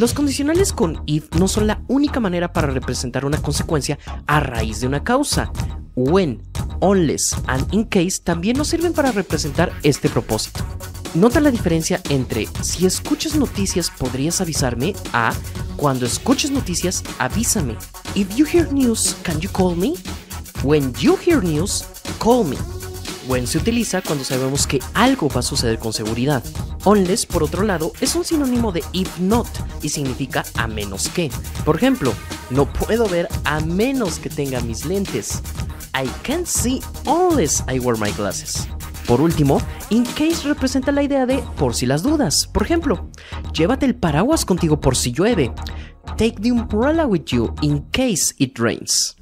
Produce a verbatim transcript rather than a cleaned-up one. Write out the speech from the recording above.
Los condicionales con if no son la única manera para representar una consecuencia a raíz de una causa. When, unless and in case también nos sirven para representar este propósito. Nota la diferencia entre si escuchas noticias podrías avisarme a cuando escuches noticias avísame. If you hear news, can you call me? When you hear news, call me. When se utiliza cuando sabemos que algo va a suceder con seguridad. Unless, por otro lado, es un sinónimo de if not y significa a menos que. Por ejemplo, no puedo ver a menos que tenga mis lentes. I can't see unless I wear my glasses. Por último, in case representa la idea de por si las dudas. Por ejemplo, llévate el paraguas contigo por si llueve. Take the umbrella with you in case it rains.